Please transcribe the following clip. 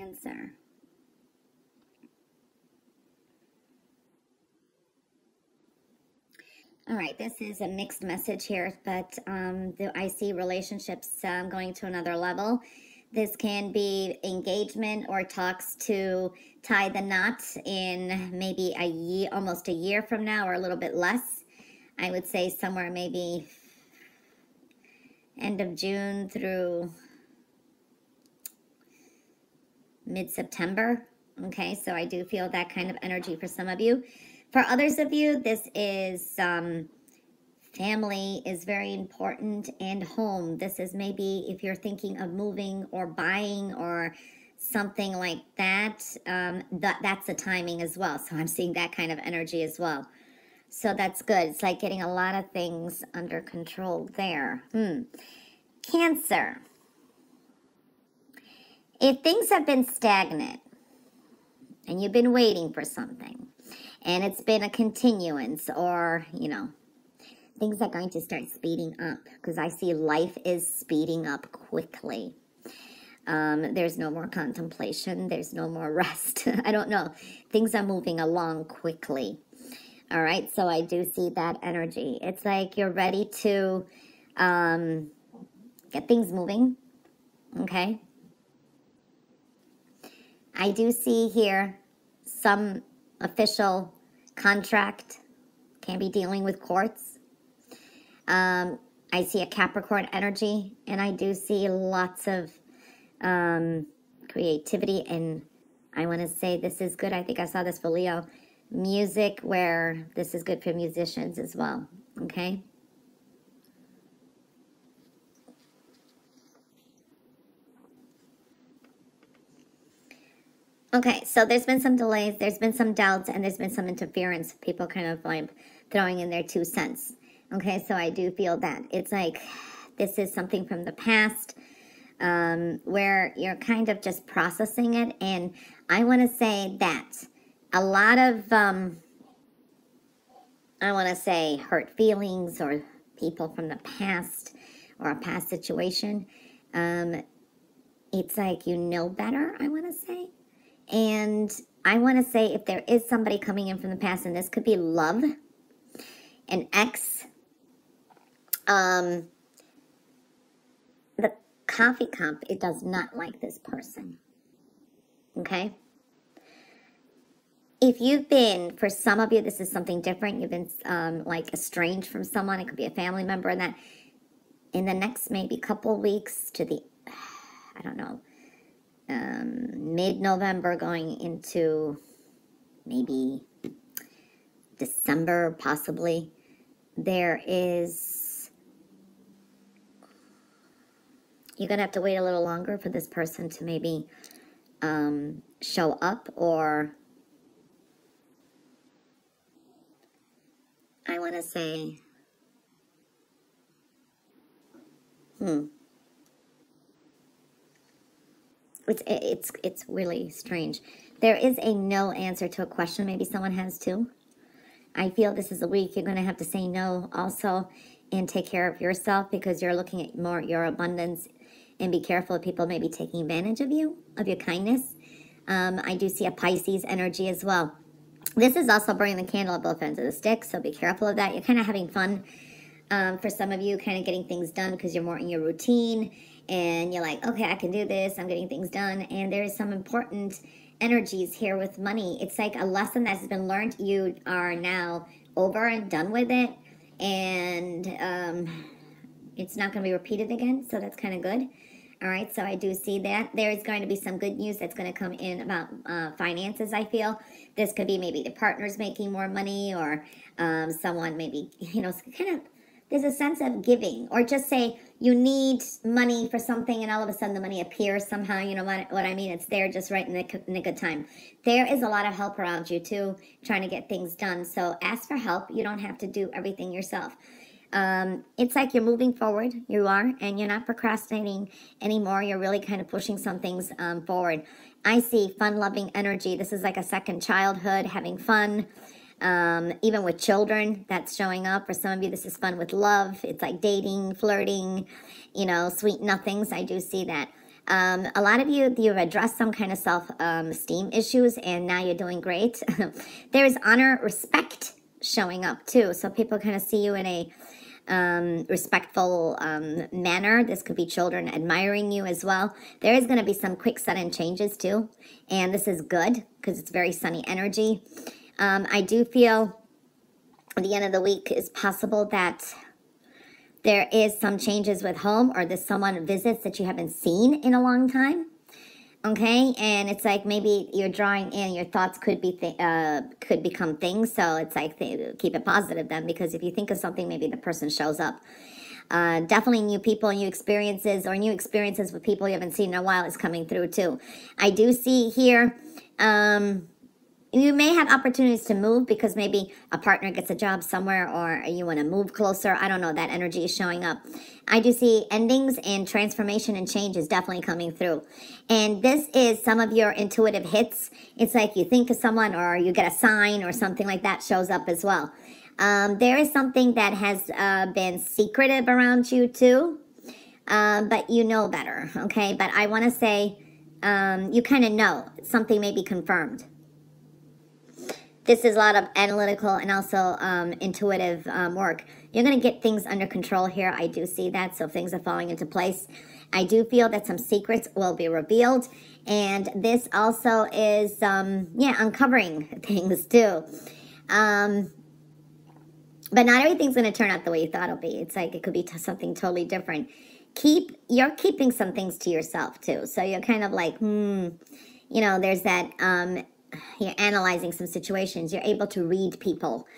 Cancer. All right, this is a mixed message here, but I see relationships going to another level. This can be engagement or talks to tie the knot in maybe a year, almost a year from now, or a little bit less. I would say somewhere maybe end of June through mid-September. Okay, so I do feel that kind of energy for some of you. For others of you, this is family is very important, and home. This is maybe if you're thinking of moving or buying or something like that, that's the timing as well. So I'm seeing that kind of energy as well. So that's good. It's like getting a lot of things under control there. Cancer. If things have been stagnant and you've been waiting for something, and it's been a continuance, or, you know, things are going to start speeding up, because I see life is speeding up quickly. There's no more contemplation. There's no more rest. I don't know. Things are moving along quickly. All right. So I do see that energy. It's like you're ready to get things moving. Okay. I do see here some official contract, can be dealing with courts. I see a Capricorn energy, and I do see lots of creativity, and I want to say this is good. I think I saw this for Leo. Music, where this is good for musicians as well, okay? Okay, so there's been some delays, there's been some doubts, and there's been some interference. People kind of like throwing in their 2 cents. Okay, so I do feel that. It's like this is something from the past where you're kind of just processing it. And I want to say that a lot of, I want to say, hurt feelings or people from the past or a past situation. It's like you know better, I want to say. And I want to say if there is somebody coming in from the past, and this could be love, an ex, the coffee cup, it does not like this person, okay? If you've been, for some of you, this is something different. You've been like estranged from someone. It could be a family member, and that in the next maybe couple weeks to the, I don't know, mid-November going into maybe December, possibly, there is, you're going to have to wait a little longer for this person to maybe show up, or I want to say, It's really strange. There is a no answer to a question. Maybe someone has too. I feel this is a week you're going to have to say no also and take care of yourself, because you're looking at more your abundance, and be careful of people maybe taking advantage of you, of your kindness. I do see a Pisces energy as well. This is also burning the candle at both ends of the stick, so be careful of that. You're kind of having fun. For some of you, kind of getting things done because you're more in your routine, and you're like, okay, I can do this. I'm getting things done. And there is some important energies here with money. It's like a lesson that has been learned. You are now over and done with it, and it's not going to be repeated again, so that's kind of good. All right, so I do see that. There is going to be some good news that's going to come in about finances, I feel. This could be maybe the partner's making more money, or someone maybe, you know, kind of, there's a sense of giving, or just say you need money for something and all of a sudden the money appears somehow. You know what I mean? It's there just right in the nick of time. There is a lot of help around you too, trying to get things done. So ask for help. You don't have to do everything yourself. It's like you're moving forward. You are, and you're not procrastinating anymore. You're really kind of pushing some things forward. I see fun-loving energy. This is like a second childhood, having fun. Even with children, that's showing up. For some of you, this is fun with love. It's like dating, flirting, you know, sweet nothings. I do see that. A lot of you've addressed some kind of self-esteem issues, and now you're doing great. There's honor, respect showing up too. So people kind of see you in a respectful manner. This could be children admiring you as well. There is going to be some quick, sudden changes too. And this is good because it's very sunny energy. I do feel at the end of the week it's possible that there is some changes with home, or this someone visits that you haven't seen in a long time, okay? And it's like maybe you're drawing in, your thoughts could become things, so it's like keep it positive then, because if you think of something, maybe the person shows up. Definitely new people, new experiences, or new experiences with people you haven't seen in a while is coming through too. I do see here, you may have opportunities to move because maybe a partner gets a job somewhere or you want to move closer. I don't know. That energy is showing up. I do see endings and transformation and change is definitely coming through. And this is some of your intuitive hits. It's like you think of someone or you get a sign or something like that shows up as well. There is something that has been secretive around you too, but you know better, okay? But I want to say you kind of know. Something may be confirmed. This is a lot of analytical and also intuitive work. You're going to get things under control here. I do see that. So things are falling into place. I do feel that some secrets will be revealed. And this also is, yeah, uncovering things too. But not everything's going to turn out the way you thought it'll be. It's like it could be something totally different. You're keeping some things to yourself too. So you're kind of like, you know, there's that... you're analyzing some situations. You're able to read people.